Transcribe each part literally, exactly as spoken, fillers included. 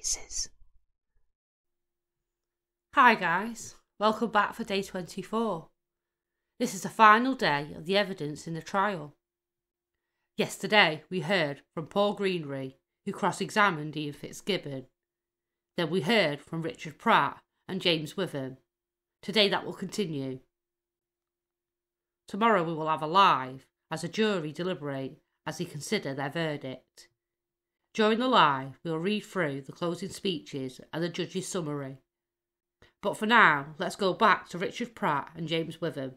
faces. Hi guys, welcome back for day twenty-four. This is the final day of the evidence in the trial. Yesterday we heard from Paul Greenery, who cross-examined Ian Fitzgibbon. Then we heard from Richard Pratt and James Witham. Today that will continue. Tomorrow we will have a live, as a jury deliberate, as they consider their verdict. During the live, we will read through the closing speeches and the judge's summary. But for now, let's go back to Richard Pratt and James Witham.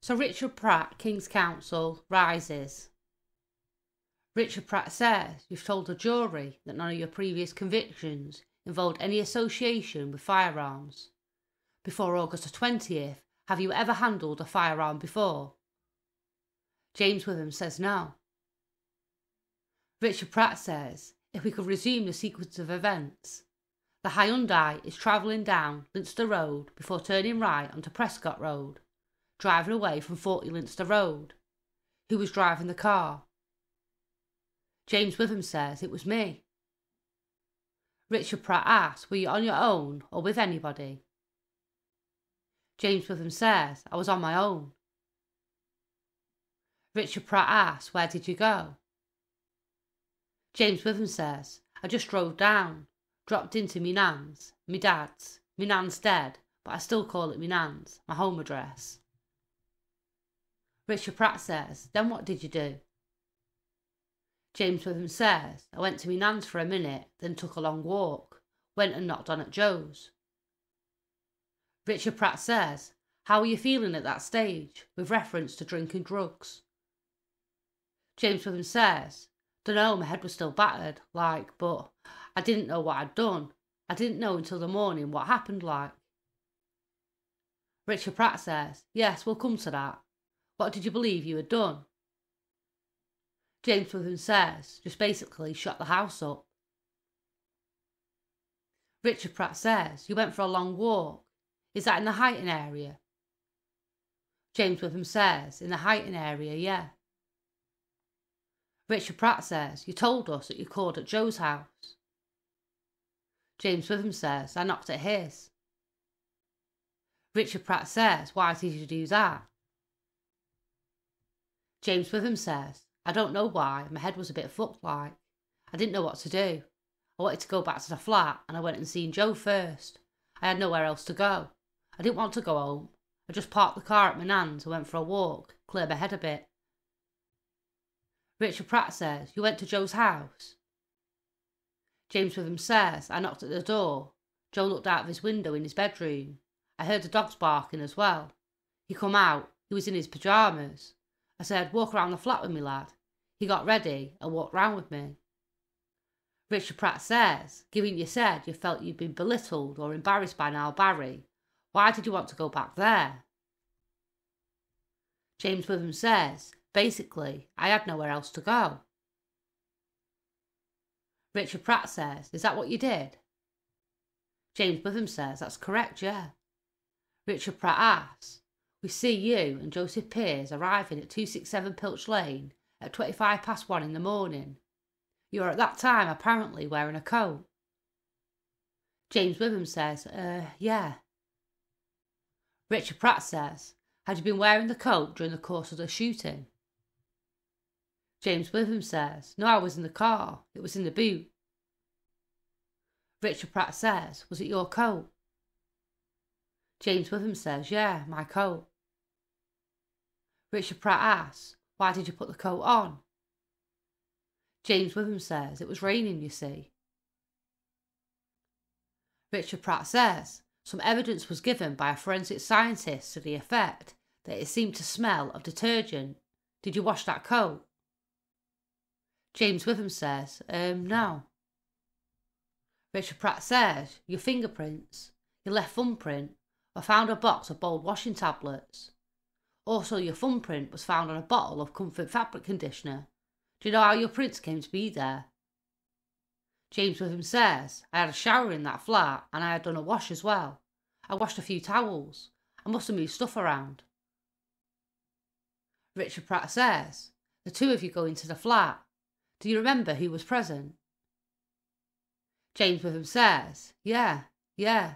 So Richard Pratt, King's Counsel, rises. Richard Pratt says, "You've told the jury that none of your previous convictions involved any association with firearms. Before August the twentieth, have you ever handled a firearm before?" James Witham says no. Richard Pratt says, "If we could resume the sequence of events, the Hyundai is travelling down Leinster Road before turning right onto Prescott Road, driving away from forty Leinster Road. Who was driving the car?" James Witham says, "It was me." Richard Pratt asks, "Were you on your own or with anybody?" James Witham says, "I was on my own." Richard Pratt asks, "Where did you go?" James Witham says, "I just drove down, dropped into me nan's, me dad's, me nan's dead, but I still call it me nan's, my home address." Richard Pratt says, "Then what did you do?" James Witham says, "I went to me nan's for a minute, then took a long walk, went and knocked on at Joe's." Richard Pratt says, "How were you feeling at that stage, with reference to drinking drugs?" James Witham says, "Dunno, my head was still battered, like, but I didn't know what I'd done. I didn't know until the morning what happened, like." Richard Pratt says, "Yes, we'll come to that. What did you believe you had done?" James Witham says, "Just basically shot the house up." Richard Pratt says, "You went for a long walk. Is that in the Highton area?" James Witham says, "In the Highton area, yeah." Richard Pratt says, "You told us that you called at Joe's house." James Witham says, "I knocked at his." Richard Pratt says, "Why did you do that?" James Witham says, "I don't know why, my head was a bit fucked like. I didn't know what to do. I wanted to go back to the flat and I went and seen Joe first. I had nowhere else to go. I didn't want to go home. I just parked the car at my nan's and went for a walk, clear my head a bit." Richard Pratt says, "You went to Joe's house?" James Witham says, "I knocked at the door. Joe looked out of his window in his bedroom. I heard the dogs barking as well. He come out, he was in his pyjamas. I said, 'Walk around the flat with me, lad.' He got ready and walked round with me." Richard Pratt says, "Given you said you felt you'd been belittled or embarrassed by Niall Barry, why did you want to go back there?" James Witham says, "Basically, I had nowhere else to go." Richard Pratt says, "Is that what you did?" James Witham says, "That's correct, yeah." Richard Pratt asks, "We see you and Joseph Peers arriving at two sixty-seven Pilch Lane at twenty-five past one in the morning. You were at that time apparently wearing a coat." James Witham says, uh, yeah. Richard Pratt says, "Had you been wearing the coat during the course of the shooting?" James Witham says, "No, I was in the car. It was in the boot." Richard Pratt says, "Was it your coat?" James Witham says, "Yeah, my coat." Richard Pratt asks, "Why did you put the coat on?" James Witham says, "It was raining, you see." Richard Pratt says, "Some evidence was given by a forensic scientist to the effect that it seemed to smell of detergent. Did you wash that coat?" James Witham says, um, no. Richard Pratt says, "Your fingerprints, your left thumbprint, were found on a box of bold washing tablets. Also, your thumbprint was found on a bottle of Comfort fabric conditioner. Do you know how your prints came to be there?" James Witham says, "I had a shower in that flat and I had done a wash as well. I washed a few towels. I must have moved stuff around." Richard Pratt says, "The two of you go into the flat. Do you remember who was present?" James Witham says, yeah, yeah,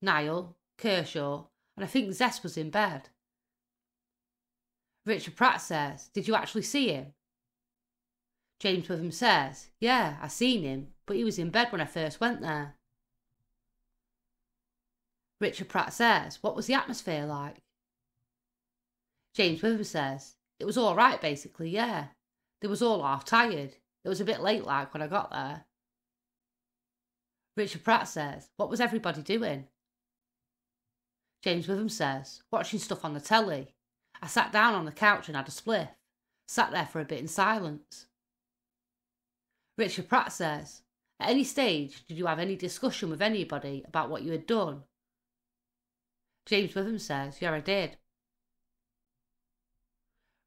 Niall, Kershaw, and I think Zest was in bed. Richard Pratt says, did you actually see him? James Witham says, yeah, I seen him, but he was in bed when I first went there. Richard Pratt says, what was the atmosphere like? James Witham says, it was all right basically, yeah. They was all half tired. It was a bit late like when I got there. Richard Pratt says, what was everybody doing? James Witham says, watching stuff on the telly. I sat down on the couch and had a spliff. Sat there for a bit in silence. Richard Pratt says, at any stage did you have any discussion with anybody about what you had done? James Witham says, yeah, I did.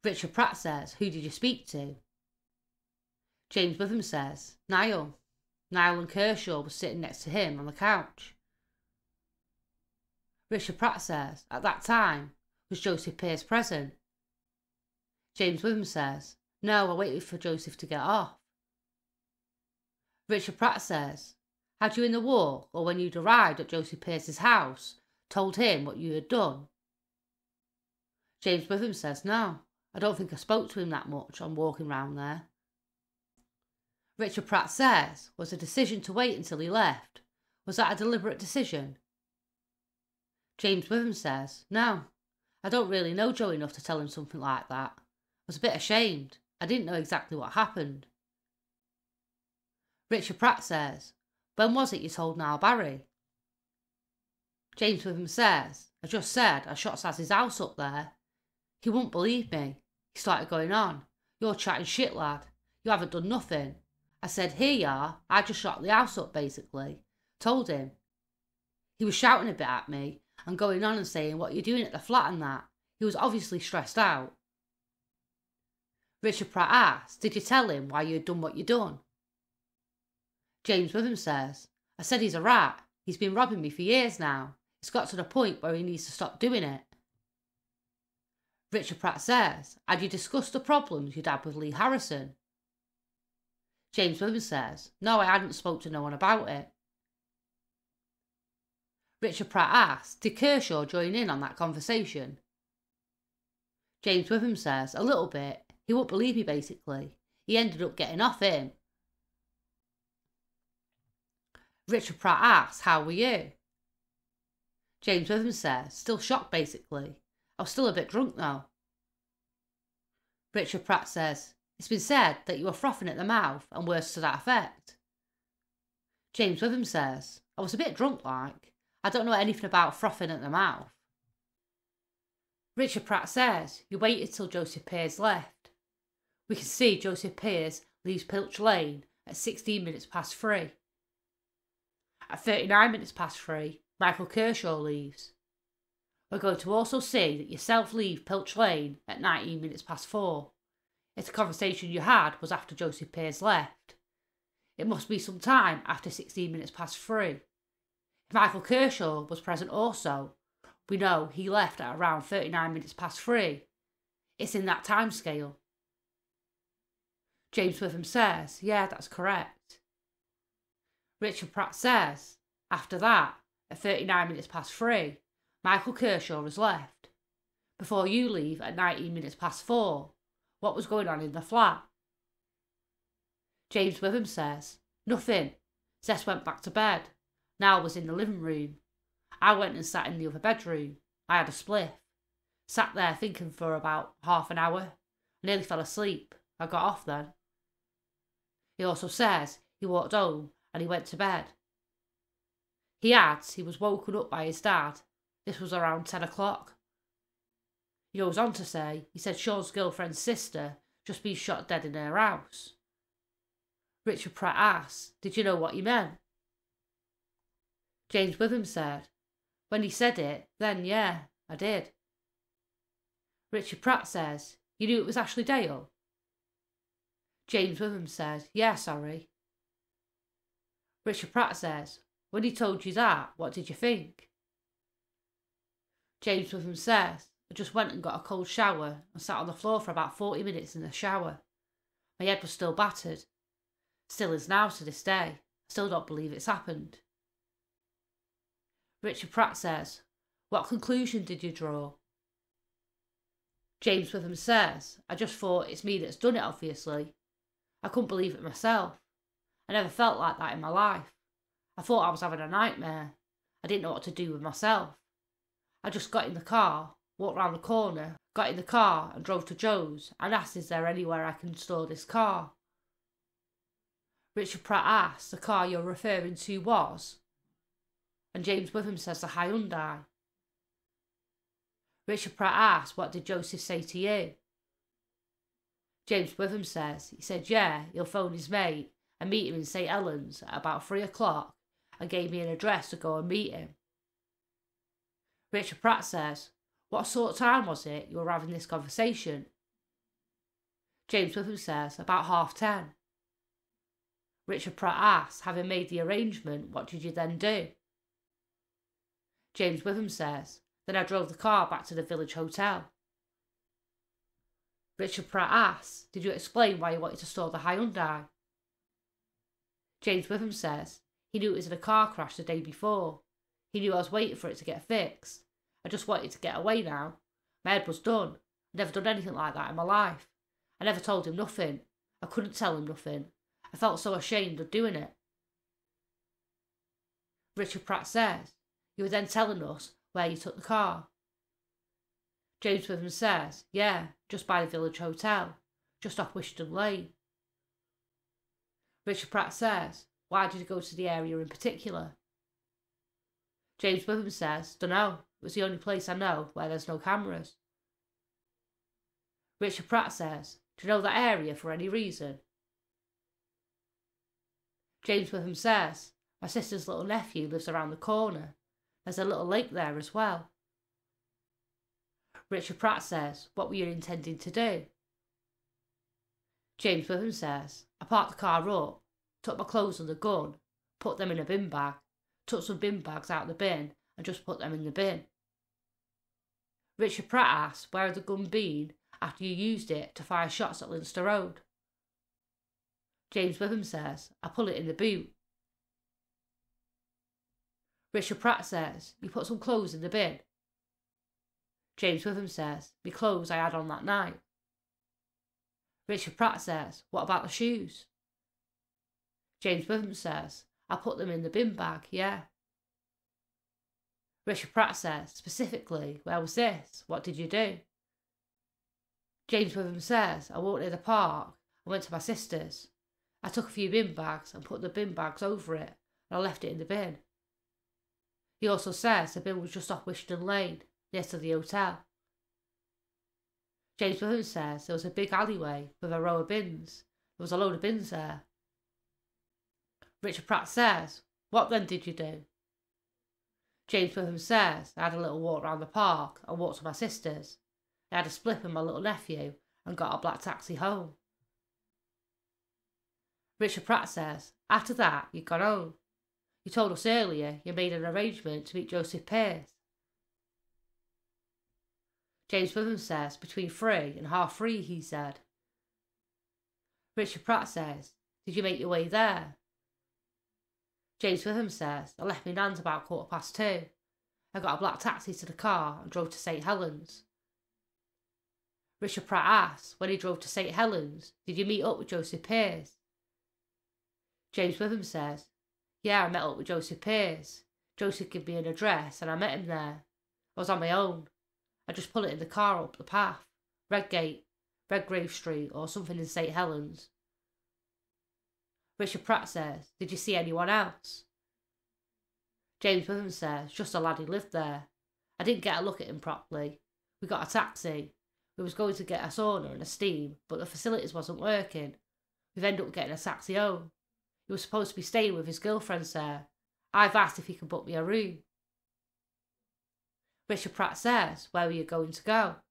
Richard Pratt says, who did you speak to? James Witham says, Niall. Niall and Kershaw was sitting next to him on the couch. Richard Pratt says, at that time, was Joseph Peers present? James Witham says, no, I waited for Joseph to get off. Richard Pratt says, had you in the walk or when you'd arrived at Joseph Peers' house told him what you had done? James Witham says, no, I don't think I spoke to him that much on walking round there. Richard Pratt says, was the decision to wait until he left, was that a deliberate decision? James Witham says, no, I don't really know Joe enough to tell him something like that. I was a bit ashamed. I didn't know exactly what happened. Richard Pratt says, when was it you told Niall Barry? James Witham says, I just said I shot Saz's house up there. He wouldn't believe me. He started going on. You're chatting shit, lad. You haven't done nothing. I said, here you are. I just shot the house up, basically. Told him. He was shouting a bit at me and going on and saying what you're doing at the flat and that. He was obviously stressed out. Richard Pratt asked, did you tell him why you had done what you done? James Witham says, I said he's a rat. He's been robbing me for years now. It's got to the point where he needs to stop doing it. Richard Pratt says, had you discussed the problems you'd had with Lee Harrison? James Witham says, no, I hadn't spoke to no one about it. Richard Pratt asks, did Kershaw join in on that conversation? James Witham says, a little bit. He won't believe me, basically. He ended up getting off him. Richard Pratt asks, how were you? James Witham says, still shocked, basically. I was still a bit drunk, though. Richard Pratt says, it's been said that you were frothing at the mouth and words to that effect. James Witham says, I was a bit drunk, like. I don't know anything about frothing at the mouth. Richard Pratt says, you waited till Joseph Peers left. We can see Joseph Peers leaves Pilch Lane at sixteen minutes past three. At thirty-nine minutes past three, Michael Kershaw leaves. We're going to also see that yourself leave Pilch Lane at nineteen minutes past four. If the conversation you had was after Joseph Peers left, it must be some time after sixteen minutes past three. If Michael Kershaw was present also, we know he left at around thirty-nine minutes past three. It's in that time scale. James Witham says, yeah, that's correct. Richard Pratt says, after that, at thirty-nine minutes past three, Michael Kershaw has left. Before you leave at nineteen minutes past four, what was going on in the flat? James Witham says, nothing. Zess went back to bed. Niall was in the living room. I went and sat in the other bedroom. I had a spliff. Sat there thinking for about half an hour. I nearly fell asleep. I got off then. He also says he walked home and he went to bed. He adds he was woken up by his dad. This was around ten o'clock. He goes on to say, he said Sean's girlfriend's sister just been shot dead in her house. Richard Pratt asks, did you know what he meant? James Witham said, when he said it, then yeah, I did. Richard Pratt says, you knew it was Ashley Dale? James Witham says, yeah, sorry. Richard Pratt says, when he told you that, what did you think? James Witham says, I just went and got a cold shower and sat on the floor for about forty minutes in the shower. My head was still battered. Still is now to this day. Still don't believe it's happened. Richard Pratt says, "What conclusion did you draw?" James Witham says, "I just thought it's me that's done it, obviously. I couldn't believe it myself. I never felt like that in my life. I thought I was having a nightmare. I didn't know what to do with myself. I just got in the car, walked round the corner, got in the car and drove to Joe's and asked, is there anywhere I can store this car?" Richard Pratt asks, "The car you're referring to was?" And James Witham says, "The Hyundai." Richard Pratt asks, "What did Joseph say to you?" James Witham says, "He said, yeah, he'll phone his mate and meet him in Saint Helens at about three o'clock and gave me an address to go and meet him." Richard Pratt says, "What sort of time was it you were having this conversation?" James Witham says, "About half ten." Richard Pratt asks, "Having made the arrangement, what did you then do?" James Witham says, "Then I drove the car back to the village hotel." Richard Pratt asks, "Did you explain why you wanted to store the Hyundai?" James Witham says, "He knew it was in a car crash the day before. He knew I was waiting for it to get fixed. I just wanted to get away now. My head was done. I'd never done anything like that in my life. I never told him nothing. I couldn't tell him nothing. I felt so ashamed of doing it." Richard Pratt says, "You were then telling us where you took the car." James Witham says, "Yeah, just by the village hotel, just off Wishton Lane." Richard Pratt says, "Why did you go to the area in particular?" James Witham says, "Dunno, it was the only place I know where there's no cameras." Richard Pratt says, "Do you know that area for any reason?" James Witham says, "My sister's little nephew lives around the corner. There's a little lake there as well." Richard Pratt says, "What were you intending to do?" James Witham says, "I parked the car up, took my clothes and the gun, put them in a bin bag, took some bin bags out of the bin and just put them in the bin." Richard Pratt asks, "Where had the gun been after you used it to fire shots at Leinster Road?" James Witham says, "I put it in the boot." Richard Pratt says, "You put some clothes in the bin." James Witham says, "Me clothes I had on that night." Richard Pratt says, "What about the shoes?" James Witham says, "I put them in the bin bag, yeah." Richard Pratt says, "Specifically, where was this? What did you do?" James Witham says, "I walked near the park. I went to my sister's. I took a few bin bags and put the bin bags over it and I left it in the bin." He also says the bin was just off Wishton Lane, near to the hotel. James Witham says there was a big alleyway with a row of bins. There was a load of bins there. Richard Pratt says, "What then did you do?" James Witham says, "I had a little walk round the park and walked to my sister's. I had a split with my little nephew and got a black taxi home." Richard Pratt says, "After that, you'd gone home. You told us earlier you made an arrangement to meet Joseph Peers." James Witham says, "Between three and half three, he said." Richard Pratt says, "Did you make your way there?" James Witham says, "I left my nan's about quarter past two. I got a black taxi to the car and drove to Saint Helens." Richard Pratt asks, "When he drove to Saint Helens, did you meet up with Joseph Peers?" James Witham says, "Yeah, I met up with Joseph Peers. Joseph gave me an address and I met him there. I was on my own. I just pull it in the car up the path, Redgate, Redgrave Street or something in Saint Helens." Richard Pratt says, "Did you see anyone else?" James Witham says, "Just a lad who lived there. I didn't get a look at him properly. We got a taxi. We was going to get a sauna and a steam, but the facilities wasn't working. We've ended up getting a taxi home. He was supposed to be staying with his girlfriends there. I've asked if he can book me a room." Richard Pratt says, "Where were you going to go?"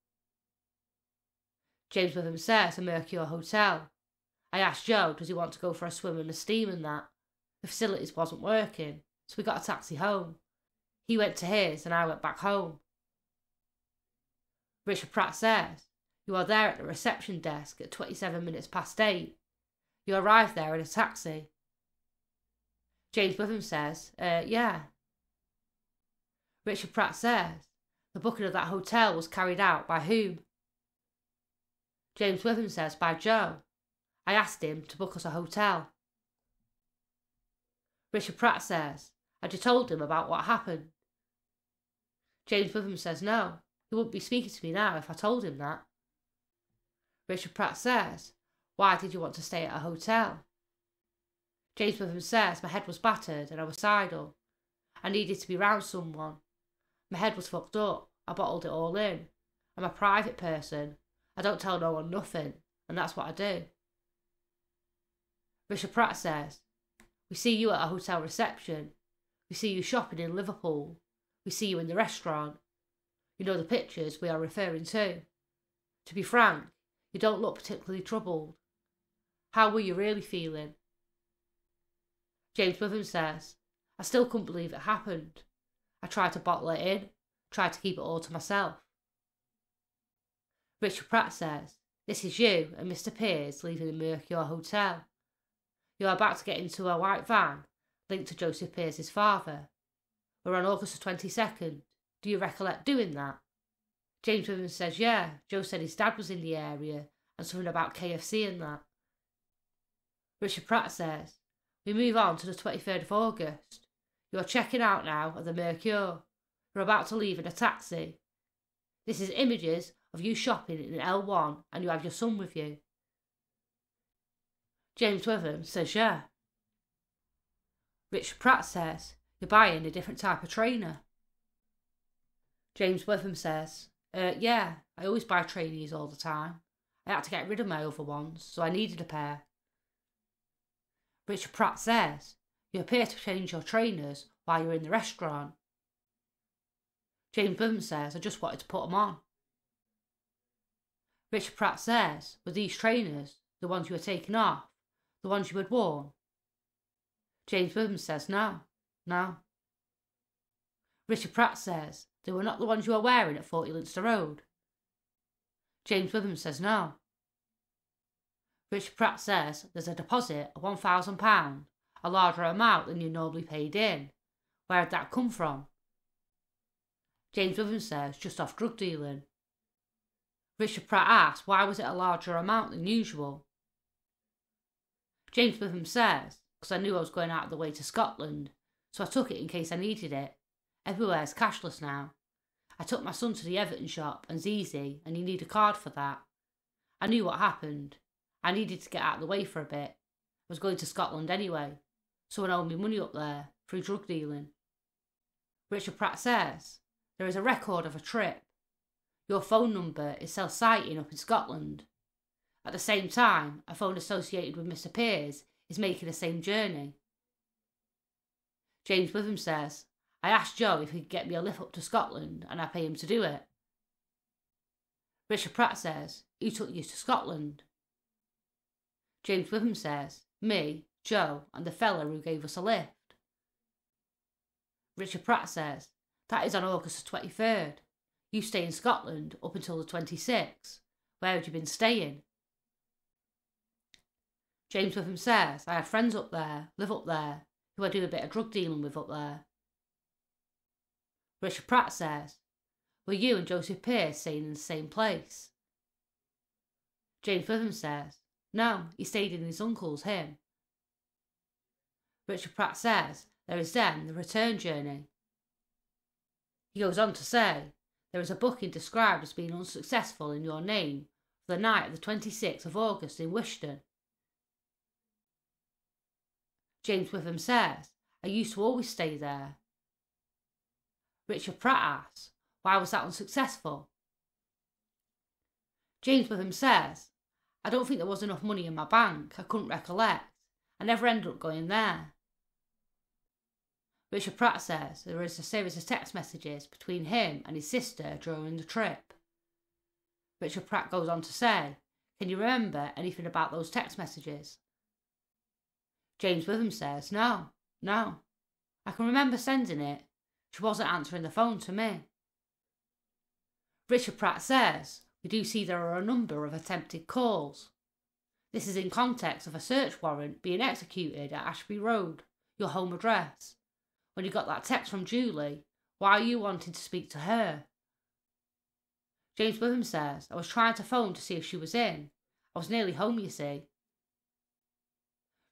James Witham says, "A Mercure Hotel. I asked Joe, does he want to go for a swim and a steam and that? The facilities wasn't working, so we got a taxi home. He went to his and I went back home." Richard Pratt says, "You are there at the reception desk at twenty-seven minutes past eight. You arrived there in a taxi." James Witham says, uh, yeah. Richard Pratt says, the booking of that hotel was carried out by whom? James Witham says, by Joe. I asked him to book us a hotel. Richard Pratt says, had you told him about what happened? James Witham says, no, he wouldn't be speaking to me now if I told him that. Richard Pratt says, why did you want to stay at a hotel? James Witham says, my head was battered and I was sidled. I needed to be round someone. My head was fucked up, I bottled it all in. I'm a private person, I don't tell no one nothing, and that's what I do. Richard Pratt says, we see you at a hotel reception. We see you shopping in Liverpool. We see you in the restaurant. You know the pictures we are referring to. To be frank, you don't look particularly troubled. How were you really feeling? James Witham says, I still couldn't believe it happened. I tried to bottle it in, tried to keep it all to myself. Richard Pratt says, this is you and Mister Peers leaving the Mercure Hotel. You are about to get into a white van, linked to Joseph Peers' father. We're on August the twenty-second. Do you recollect doing that? James Witham says, yeah, Joe said his dad was in the area and something about K F C and that. Richard Pratt says, we move on to the twenty-third of August. You're checking out now at the Mercure. You're about to leave in a taxi. This is images of you shopping in L one and you have your son with you. James Witham says, yeah. Richard Pratt says, you're buying a different type of trainer. James Witham says, uh, yeah, I always buy trainees all the time. I had to get rid of my other ones, so I needed a pair. Richard Pratt says, you appear to change your trainers while you're in the restaurant. James Witham says, I just wanted to put them on. Richard Pratt says, were these trainers the ones you were taking off? The ones you had worn? James Witham says, no, no. Richard Pratt says, they were not the ones you were wearing at forty Leinster Road. James Witham says, no. Richard Pratt says, there's a deposit of one thousand pounds, a larger amount than you normally paid in. Where had that come from? James Witham says, just off drug dealing. Richard Pratt asks, why was it a larger amount than usual? James Witham says, because I knew I was going out of the way to Scotland, so I took it in case I needed it. Everywhere's cashless now. I took my son to the Everton shop and Zizi, and he needed a card for that. I knew what happened. I needed to get out of the way for a bit. I was going to Scotland anyway. Someone owed me money up there, through drug dealing. Richard Pratt says, there is a record of a trip. Your phone number is self-citing up in Scotland. At the same time, a phone associated with Mister Peers is making the same journey. James Witham says, I asked Joe if he could get me a lift up to Scotland and I pay him to do it. Richard Pratt says, who took you to Scotland? James Witham says, me, Joe and the fella who gave us a lift. Richard Pratt says, that is on August the twenty-third. You stay in Scotland up until the twenty-sixth. Where had you been staying? James Witham says, I had friends up there, live up there, who I do a bit of drug dealing with up there. Richard Pratt says, were you and Joseph Peers staying in the same place? James Witham says, no, he stayed in his uncle's, him. Richard Pratt says, there is then the return journey. He goes on to say, there is a booking described as being unsuccessful in your name for the night of the twenty-sixth of August in Wishton. James Witham says, I used to always stay there. Richard Pratt asks, why was that unsuccessful? James Witham says, I don't think there was enough money in my bank, I couldn't recollect, I never ended up going there. Richard Pratt says there is a series of text messages between him and his sister during the trip. Richard Pratt goes on to say, can you remember anything about those text messages? James Witham says, no, no. I can remember sending it. She wasn't answering the phone to me. Richard Pratt says, we do see there are a number of attempted calls. This is in context of a search warrant being executed at Ashby Road, your home address, when you got that text from Julie, why you wanted to speak to her. James Witham says, I was trying to phone to see if she was in. I was nearly home, you see.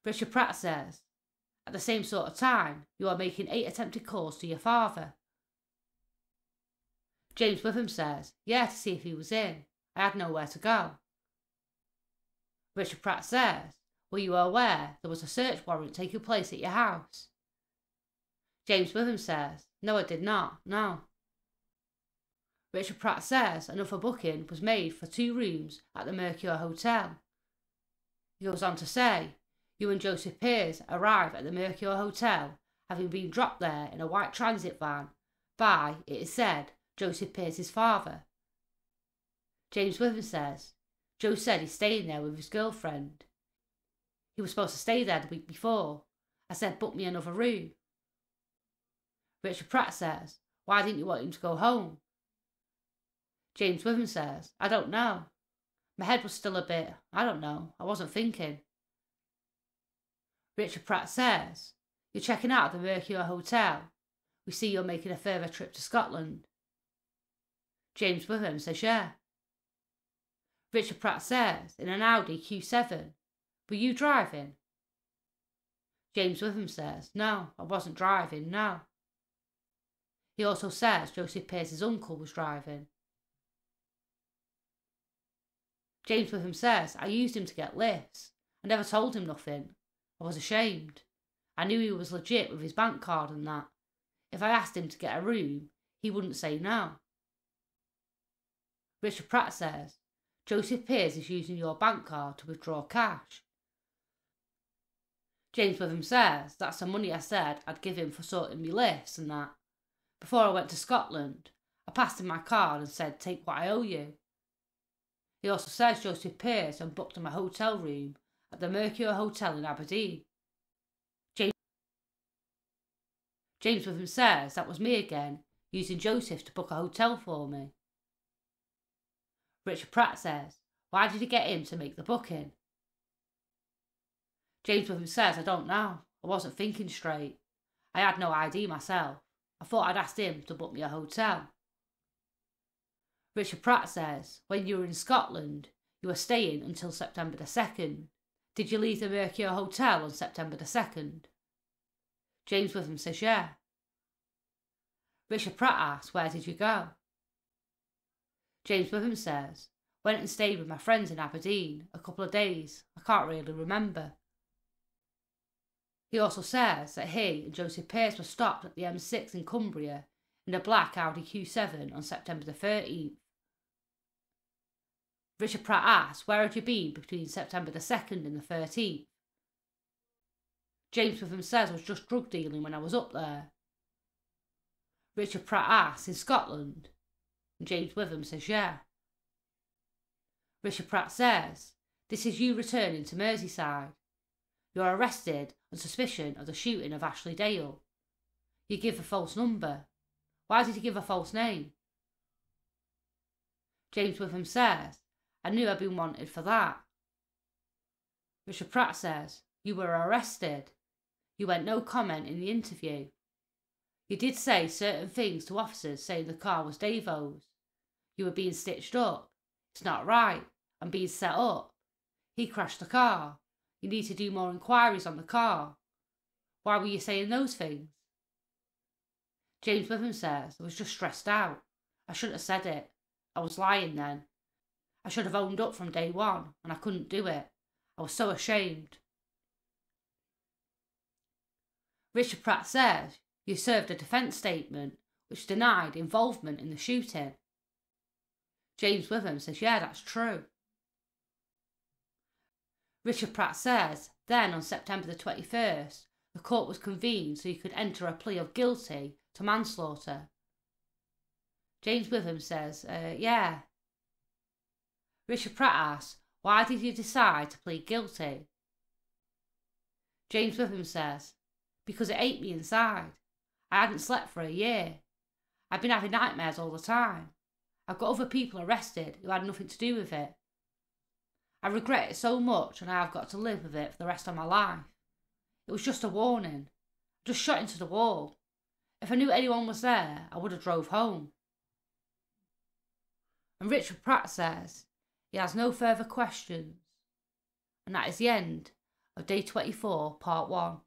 Richard Pratt says, at the same sort of time, you are making eight attempted calls to your father. James Witham says, yeah, to see if he was in. I had nowhere to go. Richard Pratt says, were you aware there was a search warrant taking place at your house? James Witham says, no, I did not, no. Richard Pratt says another booking was made for two rooms at the Mercure Hotel. He goes on to say, you and Joseph Peers arrive at the Mercure Hotel, having been dropped there in a white transit van by, it is said, Joseph Peers' father. James Witham says, Joe said he's staying there with his girlfriend. He was supposed to stay there the week before. I said, book me another room. Richard Pratt says, why didn't you want him to go home? James Witham says, I don't know. My head was still a bit, I don't know, I wasn't thinking. Richard Pratt says, you're checking out the Mercure Hotel. We see you're making a further trip to Scotland. James Witham says, yeah. Richard Pratt says, in an Audi Q seven, were you driving? James Witham says, no, I wasn't driving, no. He also says Joseph Peers' uncle was driving. James Witham says, I used him to get lifts. I never told him nothing. I was ashamed. I knew he was legit with his bank card and that. If I asked him to get a room, he wouldn't say no. Richard Pratt says, Joseph Peers is using your bank card to withdraw cash. James Witham says, that's the money I said I'd give him for sorting me lifts and that. Before I went to Scotland, I passed him my card and said, take what I owe you. He also says Joseph Peers and booked him a hotel room at the Mercure Hotel in Aberdeen. James, James Witham says that was me again, using Joseph to book a hotel for me. Richard Pratt says, why did he get him to make the booking? James Witham says, I don't know. I wasn't thinking straight. I had no I D myself. I thought I'd asked him to book me a hotel. Richard Pratt says, when you were in Scotland, you were staying until September the second. Did you leave the Mercure Hotel on September the second? James Witham says, yeah. Richard Pratt asks, where did you go? James Witham says, went and stayed with my friends in Aberdeen a couple of days. I can't really remember. He also says that he and Joseph Peers were stopped at the M six in Cumbria in a black Audi Q seven on September the thirteenth. Richard Pratt asks, where had you been between September the second and the thirteenth? James Witham says, I was just drug dealing when I was up there. Richard Pratt asks, in Scotland? And James Witham says, yeah. Richard Pratt says, this is you returning to Merseyside. You are arrested on suspicion of the shooting of Ashley Dale. You give a false number. Why did you give a false name? James Witham says, I knew I'd been wanted for that. Richard Pratt says, you were arrested. You went no comment in the interview. You did say certain things to officers saying the car was Davo's. You were being stitched up. It's not right. I'm being set up. He crashed the car. You need to do more inquiries on the car. Why were you saying those things? James Witham says, I was just stressed out. I shouldn't have said it. I was lying then. I should have owned up from day one, and I couldn't do it. I was so ashamed. Richard Pratt says, you served a defence statement which denied involvement in the shooting. James Witham says, yeah, that's true. Richard Pratt says, then on September the twenty-first, the court was convened so you could enter a plea of guilty to manslaughter. James Witham says, uh, yeah. Richard Pratt asks, why did you decide to plead guilty? James Witham says, because it ate me inside. I hadn't slept for a year. I'd been having nightmares all the time. I've got other people arrested who had nothing to do with it. I regret it so much and I have got to live with it for the rest of my life. It was just a warning. just shot into the wall. If I knew anyone was there, I would have drove home. And Richard Pratt says he has no further questions. And that is the end of Day twenty-four, Part one.